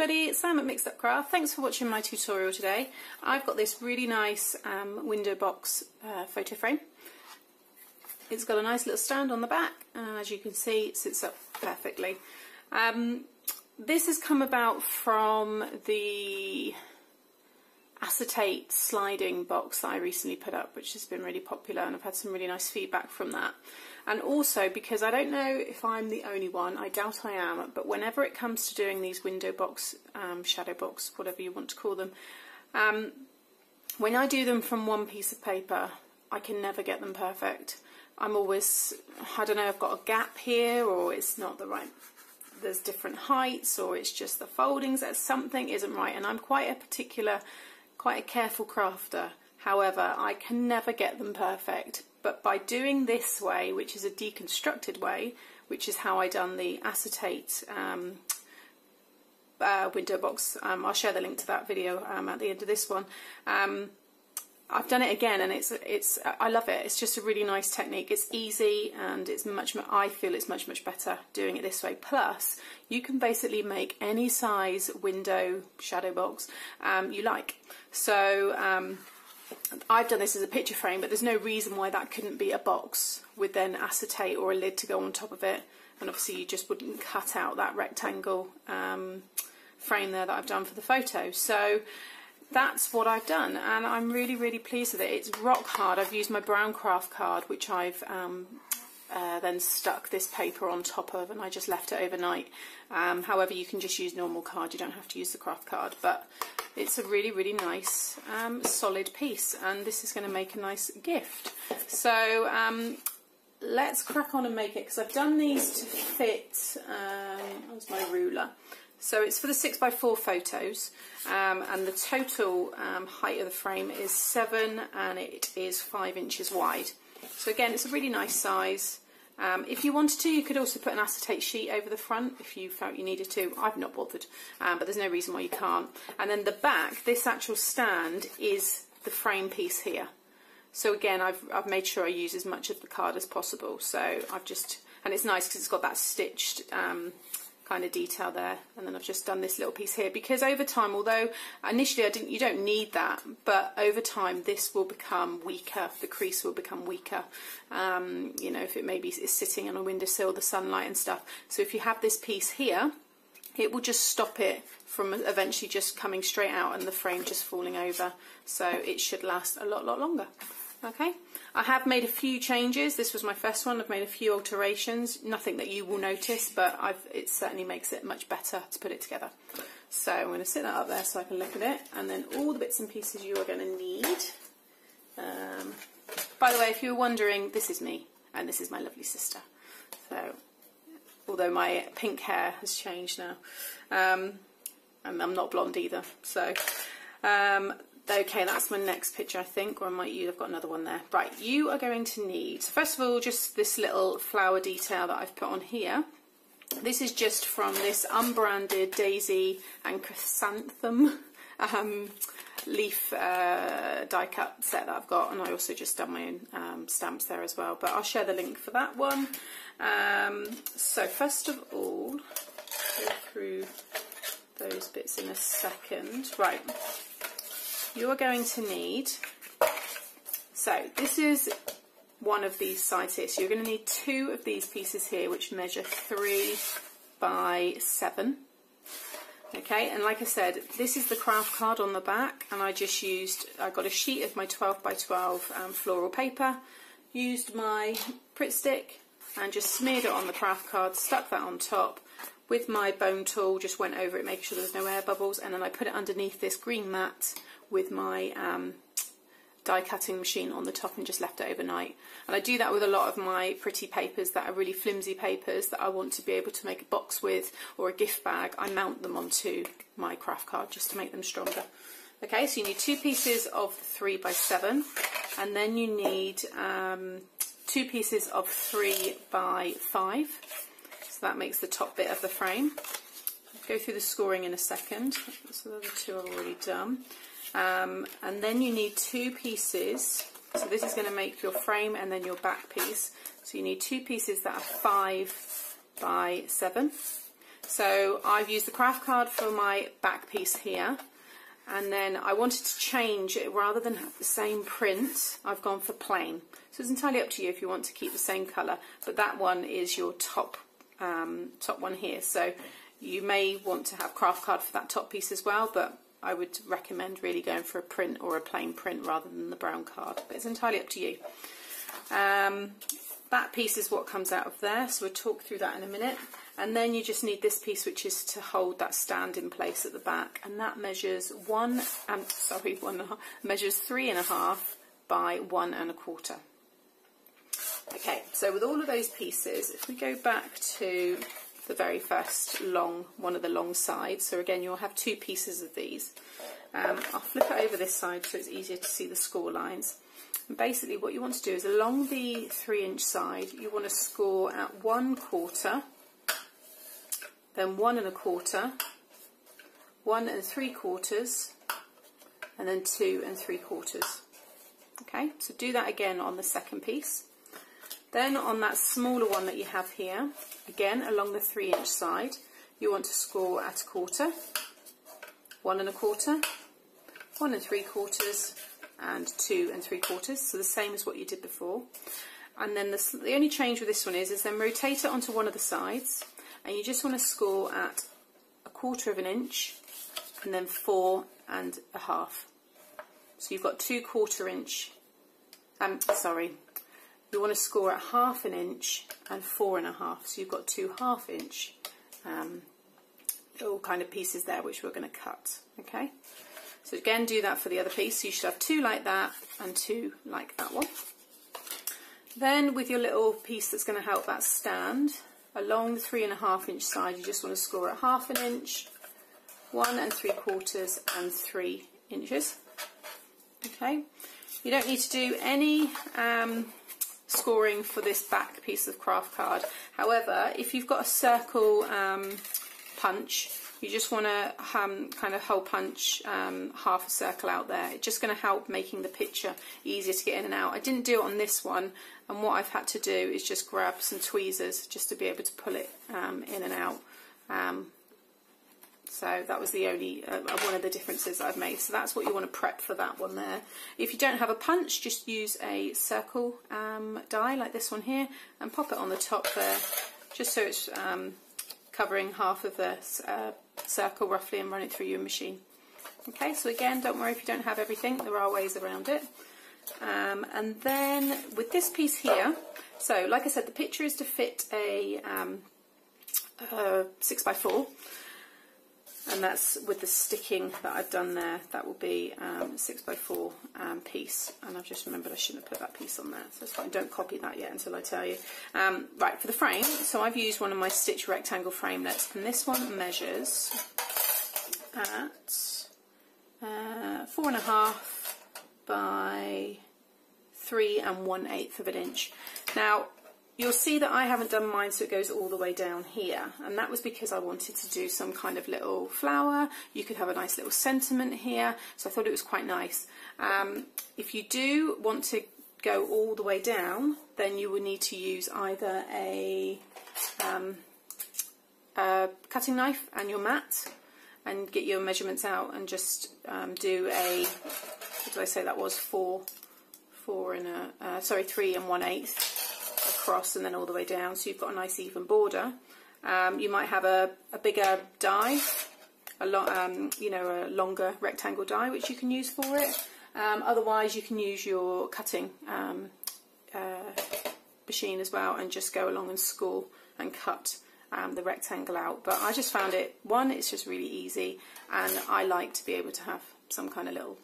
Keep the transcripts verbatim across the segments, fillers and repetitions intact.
everybody, Sam at Mixed Up Craft. Thanks for watching my tutorial today. I've got this really nice um, window box uh, photo frame. It's got a nice little stand on the back, and as you can see, it sits up perfectly. Um, this has come about from the acetate sliding box that I recently put up, which has been really popular, and I've had some really nice feedback from that. And also because I don't know if I'm the only one, I doubt I am, but whenever it comes to doing these window box, um, shadow box, whatever you want to call them, um, when I do them from one piece of paper, I can never get them perfect. I'm always, I don't know, I've got a gap here, or it's not the right, there's different heights, or it's just the foldings, that something isn't right, and I'm quite a particular quite a careful crafter. However, I can never get them perfect, but by doing this way, which is a deconstructed way, which is how I done the acetate um, uh, window box, um, I'll share the link to that video um, at the end of this one. um, I've done it again, and it's it's I love it. It's just a really nice technique. It's easy, and it's much I feel it's much much better doing it this way. Plus, you can basically make any size window shadow box um, you like. So um, I've done this as a picture frame, but there's no reason why that couldn't be a box with then acetate or a lid to go on top of it. And obviously, you just wouldn't cut out that rectangle um, frame there that I've done for the photo. So that's what I've done, and I'm really really pleased with it. It's rock hard. I've used my brown craft card, which I've um, uh, then stuck this paper on top of, and I just left it overnight. Um, however, you can just use normal card, you don't have to use the craft card, but it's a really really nice um, solid piece, and this is going to make a nice gift. So um, let's crack on and make it, because I've done these to fit, um, where's my ruler? So it's for the six by four photos, um, and the total um, height of the frame is seven, and it is five inches wide. So again, it's a really nice size. Um, if you wanted to, you could also put an acetate sheet over the front if you felt you needed to. I've not bothered, um, but there's no reason why you can't. And then the back, this actual stand, is the frame piece here. So again, I've, I've made sure I use as much of the card as possible. So I've just, and it's nice because it's got that stitched um, kind of detail there, and then I've just done this little piece here, because over time, although initially I didn't, you don't need that, but over time this will become weaker, the crease will become weaker, um, you know, if it maybe is sitting on a windowsill, the sunlight and stuff. So if you have this piece here, it will just stop it from eventually just coming straight out and the frame just falling over, so it should last a lot lot longer. Okay, I have made a few changes. This was my first one. I've made a few alterations, nothing that you will notice, but I've, it certainly makes it much better to put it together. So I'm going to sit that up there so I can look at it, and then all the bits and pieces you are going to need. Um, by the way, if you were wondering, this is me, and this is my lovely sister. So, although my pink hair has changed now, um, and I'm not blonde either, so... Um, Okay, that's my next picture, I think, or I might you. I've got another one there. Right, you are going to need, first of all, just this little flower detail that I've put on here. This is just from this unbranded daisy and chrysanthemum um, leaf uh, die cut set that I've got, and I also just done my own um, stamps there as well. But I'll share the link for that one. Um, so first of all, go through those bits in a second. Right. You're going to need, so this is one of these sides here, so you're going to need two of these pieces here, which measure three by seven. Okay, and like I said, this is the craft card on the back, and I just used, I got a sheet of my twelve by twelve um, floral paper, used my Pritt stick, and just smeared it on the craft card, stuck that on top. With my bone tool, just went over it, making sure there's no air bubbles, and then I put it underneath this green mat with my um, die cutting machine on the top, and just left it overnight. And I do that with a lot of my pretty papers that are really flimsy papers that I want to be able to make a box with, or a gift bag. I mount them onto my craft card just to make them stronger. Okay, so you need two pieces of three by seven, and then you need um, two pieces of three by five. So that makes the top bit of the frame. I'll go through the scoring in a second. So the other two I've already done. Um, and then you need two pieces. So this is going to make your frame and then your back piece. So you need two pieces that are five by seven. So I've used the craft card for my back piece here, and then I wanted to change it rather than have the same print. I've gone for plain, so it's entirely up to you if you want to keep the same colour, but that one is your top um, top one here, so you may want to have craft card for that top piece as well, but I would recommend really going for a print or a plain print rather than the brown card, but it's entirely up to you. Um, that piece is what comes out of there, so we'll talk through that in a minute, and then you just need this piece, which is to hold that stand in place at the back, and that measures one and sorry one and a half, measures three and a half by one and a quarter. Okay, so with all of those pieces, if we go back to the very first long one of the long sides, so again you'll have two pieces of these. um, I'll flip it over this side so it's easier to see the score lines. And basically what you want to do is along the three inch side you want to score at one quarter, then one and a quarter, one and three quarters, and then two and three quarters. Okay, so do that again on the second piece. Then on that smaller one that you have here, again along the three inch side, you want to score at a quarter, one and a quarter, one and three quarters, and two and three quarters, so the same as what you did before. And then the, the only change with this one is, is then rotate it onto one of the sides, and you just want to score at a quarter of an inch, and then four and a half. So you've got two quarter inch, um, sorry, you want to score at half an inch and four and a half, so you've got two half inch um, little kind of pieces there which we're going to cut, okay? So again, do that for the other piece. You should have two like that and two like that one. Then with your little piece that's going to help that stand, along the three and a half inch side, you just want to score at half an inch, one and three quarters, and three inches. Okay, you don't need to do any um, scoring for this back piece of craft card. However, if you've got a circle um, punch, you just want to um, kind of hole punch um, half a circle out there. It's just going to help making the picture easier to get in and out. I didn't do it on this one, and what I've had to do is just grab some tweezers just to be able to pull it um, in and out. Um, so that was the only uh, one of the differences I've made. So that's what you want to prep for that one there. If you don't have a punch, just use a circle um, die like this one here and pop it on the top there, just so it's um, covering half of the uh, circle roughly, and run it through your machine. Okay, so again, don't worry if you don't have everything, there are ways around it. Um, and then with this piece here, so like I said, the picture is to fit a um, uh, six by four, and that's with the sticking that I've done there. That will be um, a six by four um, piece, and I've just remembered I shouldn't have put that piece on there, so that's fine. Don't copy that yet until I tell you. Um, right, for the frame, so I've used one of my stitch rectangle framelets, and this one measures at uh, four and a half by three and one eighth of an inch. Now, you'll see that I haven't done mine so it goes all the way down here, and that was because I wanted to do some kind of little flower. You could have a nice little sentiment here, so I thought it was quite nice. Um, if you do want to go all the way down, then you will need to use either a, um, a cutting knife and your mat, and get your measurements out and just um, do a, what did I say that was, four, four and a, uh, sorry, three and one eighth. Across and then all the way down, so you've got a nice even border. Um, you might have a, a bigger die, a lot, um, you know, a longer rectangle die which you can use for it. Um, otherwise, you can use your cutting um, uh, machine as well, and just go along and score and cut um, the rectangle out. But I just found it one, it's just really easy, and I like to be able to have some kind of little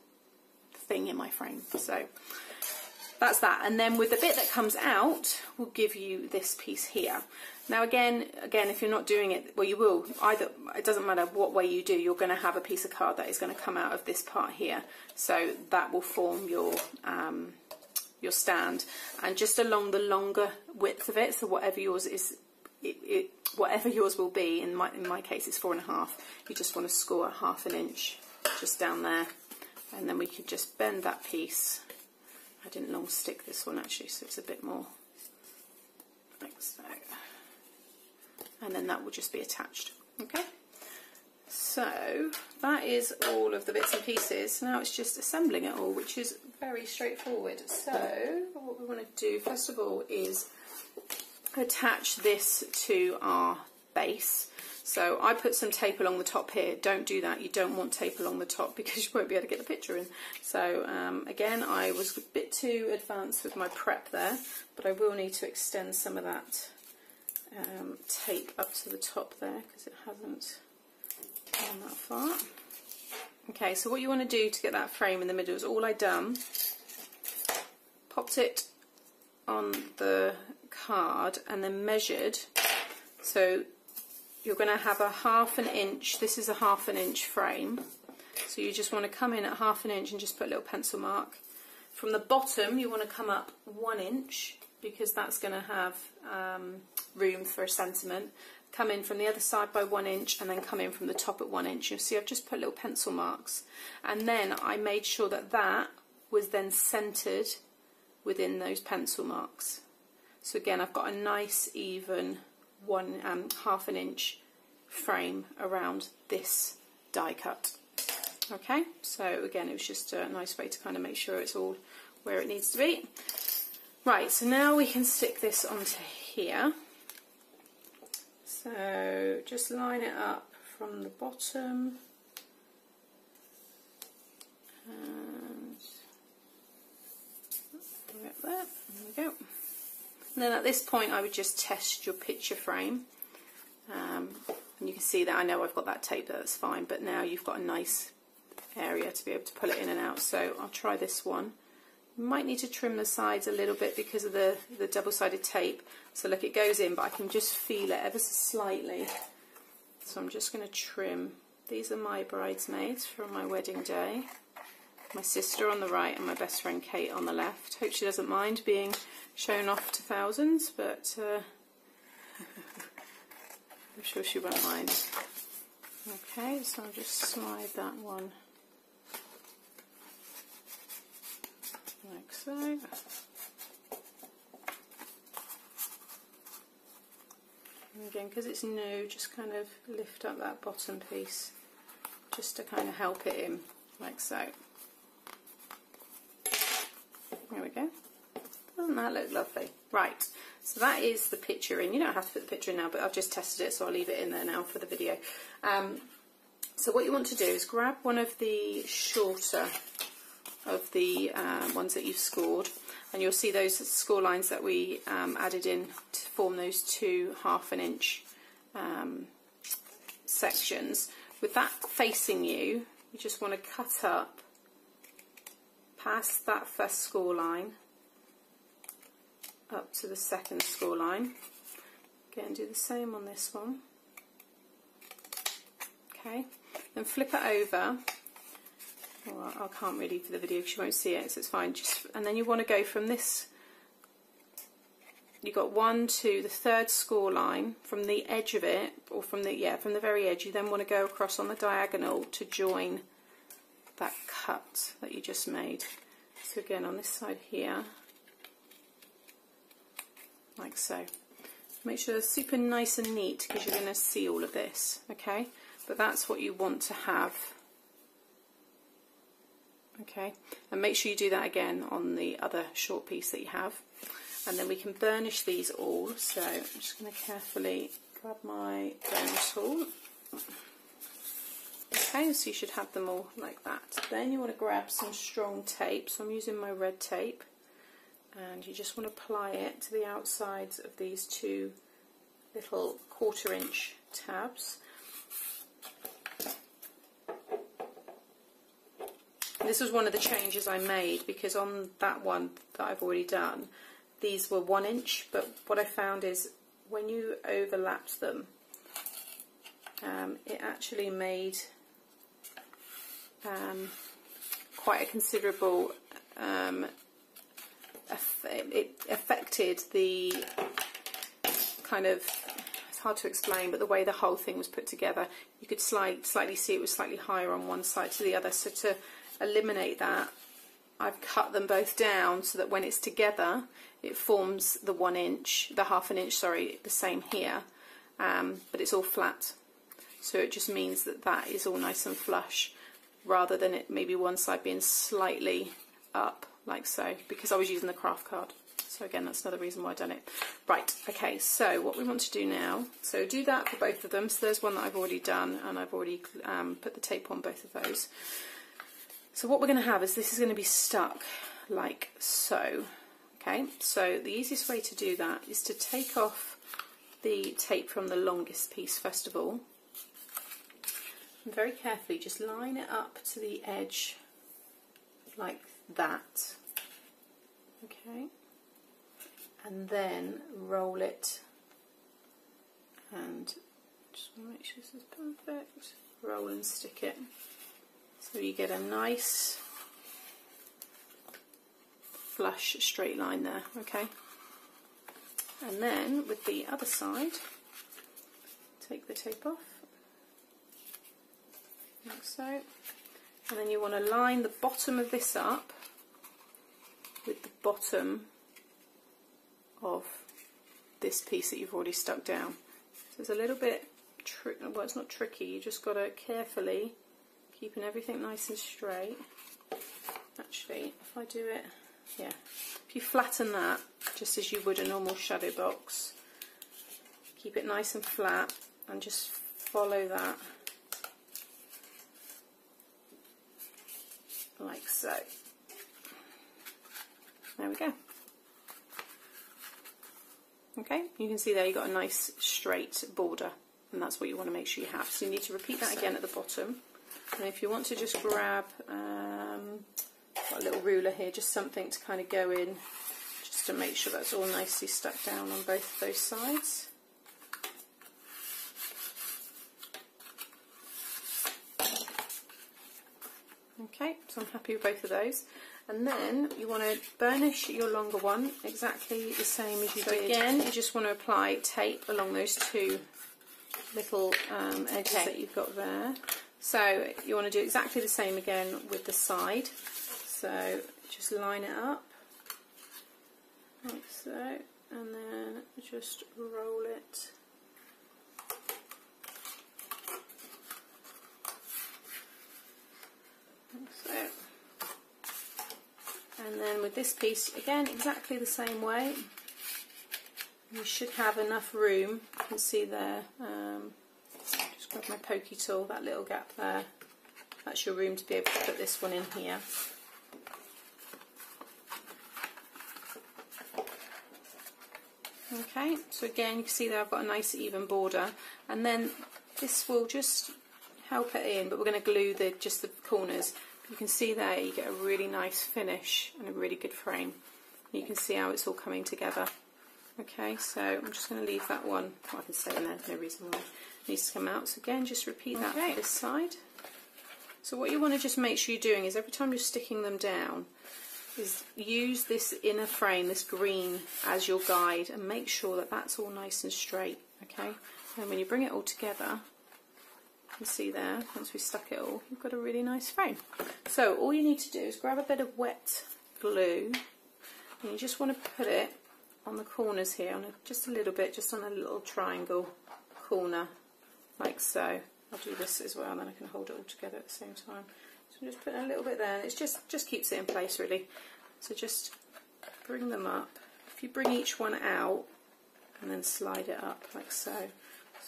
thing in my frame. So. That's that, and then with the bit that comes out, we'll give you this piece here. Now again, again, if you're not doing it, well you will, either, it doesn't matter what way you do, you're going to have a piece of card that is going to come out of this part here. So that will form your, um, your stand, and just along the longer width of it, so whatever yours is, it, it, whatever yours will be, in my, in my case it's four and a half, you just want to score half an inch just down there, and then we could just bend that piece. I didn't long stick this one actually, so it's a bit more like so, and then that will just be attached. Okay, so that is all of the bits and pieces. Now it's just assembling it all, which is very straightforward. So what we want to do first of all is attach this to our base. So I put some tape along the top here. Don't do that, you don't want tape along the top because you won't be able to get the picture in. So um, again, I was a bit too advanced with my prep there, but I will need to extend some of that um, tape up to the top there because it hasn't gone that far. Okay, so what you want to do to get that frame in the middle is all I done, popped it on the card and then measured. So you're going to have a half an inch, this is a half an inch frame, so you just want to come in at half an inch and just put a little pencil mark. From the bottom you want to come up one inch because that's going to have um, room for a sentiment. Come in from the other side by one inch and then come in from the top at one inch. You'll see I've just put little pencil marks, and then I made sure that that was then centered within those pencil marks. So again, I've got a nice even one um, half an inch frame around this die cut. Okay, so again, it was just a nice way to kind of make sure it's all where it needs to be. Right, so now we can stick this onto here. So just line it up from the bottom and right there. There we go. And then at this point I would just test your picture frame, um, and you can see that I know I've got that tape, that's fine, but now you've got a nice area to be able to pull it in and out. So I'll try this one. You might need to trim the sides a little bit because of the, the double-sided tape. So look, it goes in, but I can just feel it ever so slightly. So I'm just going to trim. These are my bridesmaids from my wedding day. My sister on the right and my best friend Kate on the left. Hope she doesn't mind being shown off to thousands, but uh, I'm sure she won't mind. Okay, so I'll just slide that one like so. And again, because it's new, just kind of lift up that bottom piece just to kind of help it in, like so. There we go. Doesn't that look lovely? Right, so that is the picture in. You don't have to put the picture in now, but I've just tested it, so I'll leave it in there now for the video. Um, so what you want to do is grab one of the shorter of the uh, ones that you've scored, and you'll see those score lines that we um, added in to form those two half an inch um, sections. With that facing you, you just want to cut up past that first score line up to the second score line. Again, do the same on this one. Okay, then flip it over. Well, I can't really for the video because you won't see it, so it's fine. Just, and then you want to go from this, you've got one to the third score line. From the edge of it, or from the, yeah, from the very edge, you then want to go across on the diagonal to join that cut that you just made. So again, on this side here, like so. Make sure it's super nice and neat because you're going to see all of this, okay? But that's what you want to have, okay? And make sure you do that again on the other short piece that you have. And then we can burnish these all. So I'm just going to carefully grab my burn tool. Okay, so you should have them all like that. Then you want to grab some strong tape, so I'm using my red tape, and you just want to apply it to the outsides of these two little quarter inch tabs. This was one of the changes I made because on that one that I've already done, these were one inch, but what I found is when you overlapped them, um, it actually made Um, quite a considerable, um, it affected the kind of, it's hard to explain, but the way the whole thing was put together. You could slight, slightly see it was slightly higher on one side to the other, so to eliminate that, I've cut them both down so that when it's together it forms the one inch, the half an inch, sorry, the same here, um, but it's all flat. so it just means that that is all nice and flush, rather than it maybe one side being slightly up like so, because I was using the craft card. So again, that's another reason why I've done it. Right, okay, so what we want to do now, so do that for both of them. So there's one that I've already done, and I've already um, put the tape on both of those. So what we're going to have is this is going to be stuck like so. Okay, so the easiest way to do that is to take off the tape from the longest piece first of all. And very carefully just line it up to the edge like that. Okay. And then roll it, and just want to make sure this is perfect, roll and stick it, so you get a nice flush straight line there, okay? And then with the other side, take the tape off, like so, and then you want to line the bottom of this up with the bottom of this piece that you've already stuck down. So it's a little bit tricky, well, it's not tricky, you just got to carefully, keeping everything nice and straight. Actually, if I do it, yeah, if you flatten that just as you would a normal shadow box, keep it nice and flat and just follow that like so. There we go. Okay, you can see there you've got a nice straight border, and that's what you want to make sure you have. So you need to repeat that again at the bottom. And if you want to just grab um, got a little ruler here, just something to kind of go in, just to make sure that's all nicely stuck down on both of those sides. Okay, so I'm happy with both of those. And then you want to burnish your longer one exactly the same as you so did. Again, you just want to apply tape along those two little um, edges okay. that you've got there. So you want to do exactly the same again with the side. So just line it up like so, and then just roll it. Like so. And then with this piece, again, exactly the same way. You should have enough room. You can see there, um, just grab my pokey tool, that little gap there. That's your room to be able to put this one in here. Okay, so again, you can see there I've got a nice even border. And then this will just help it in, but we're going to glue the just the corners. You can see there you get a really nice finish and a really good frame. You can see how it's all coming together. Okay, so I'm just going to leave that one. Well, I can say in there, no reason why it needs to come out. So again, just repeat that okay. this side. So what you want to just make sure you're doing is every time you're sticking them down, is use this inner frame, this green, as your guide, and make sure that that's all nice and straight. Okay, and when you bring it all together, you can see there, once we've stuck it all, you've got a really nice frame. So all you need to do is grab a bit of wet glue, and you just want to put it on the corners here, on a, just a little bit, just on a little triangle corner, like so. I'll do this as well, and then I can hold it all together at the same time. So I'm just putting a little bit there, and it just, just keeps it in place, really. So just bring them up. If you bring each one out, and then slide it up, like so.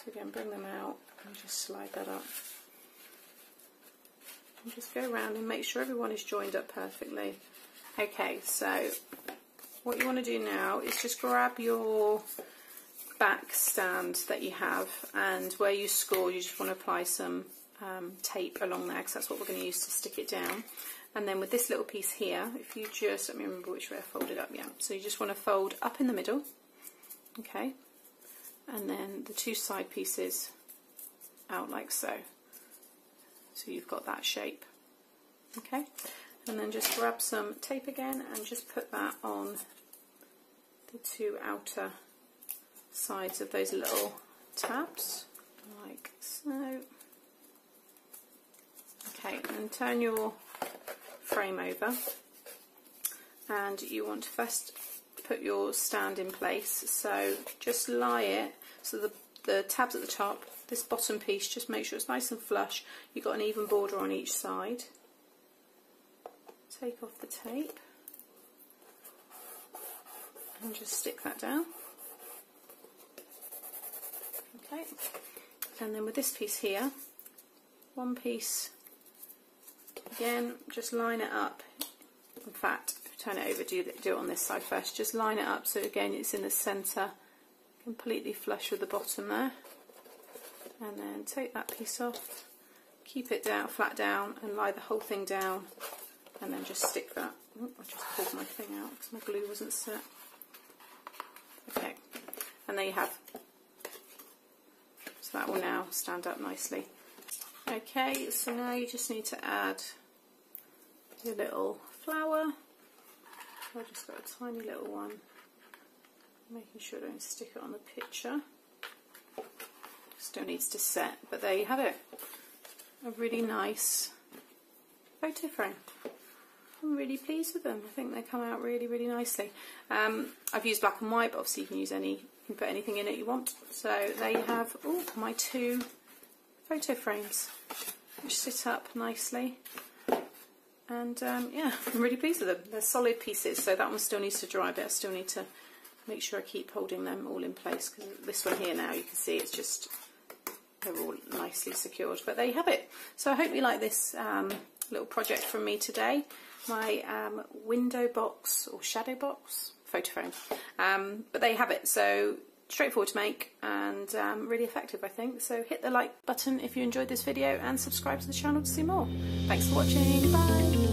So again, bring them out. And just slide that up. And just go around and make sure everyone is joined up perfectly. Okay, so what you want to do now is just grab your back stand that you have, and where you score, you just want to apply some um, tape along there, because that's what we're going to use to stick it down. And then with this little piece here, if you just, let me remember which way I folded up, yeah. So you just want to fold up in the middle, okay, and then the two side pieces out like so, so you've got that shape. Okay, and then just grab some tape again and just put that on the two outer sides of those little tabs like so. Okay, and turn your frame over, and you want to first put your stand in place, so just lie it so the, the tabs at the top this bottom piece, just make sure it's nice and flush, you've got an even border on each side. Take off the tape and just stick that down. Okay, and then with this piece here, one piece, again, just line it up. In fact, turn it over, do, do it on this side first, just line it up so again it's in the centre, completely flush with the bottom there, and then take that piece off, keep it down, flat down, and lie the whole thing down, and then just stick that. Oop, I just pulled my thing out because my glue wasn't set. Okay, and there you have. So that will now stand up nicely. Okay, so now you just need to add your little flower. I've just got a tiny little one, making sure I don't stick it on the picture. Still needs to set, but there you have it. A really nice photo frame. I'm really pleased with them. I think they come out really, really nicely. Um, I've used black and white, but obviously you can use any, you can put anything in it you want. So there you have all my two photo frames, which sit up nicely. And um, yeah, I'm really pleased with them. They're solid pieces, so that one still needs to dry a bit. I still need to make sure I keep holding them all in place, because this one here now, you can see it's just, they're all nicely secured. But there you have it. So I hope you like this um, little project from me today. My um, window box or shadow box photo frame. Um, but there you have it. So straightforward to make and um, really effective, I think. So hit the like button if you enjoyed this video and subscribe to the channel to see more. Thanks for watching. Bye.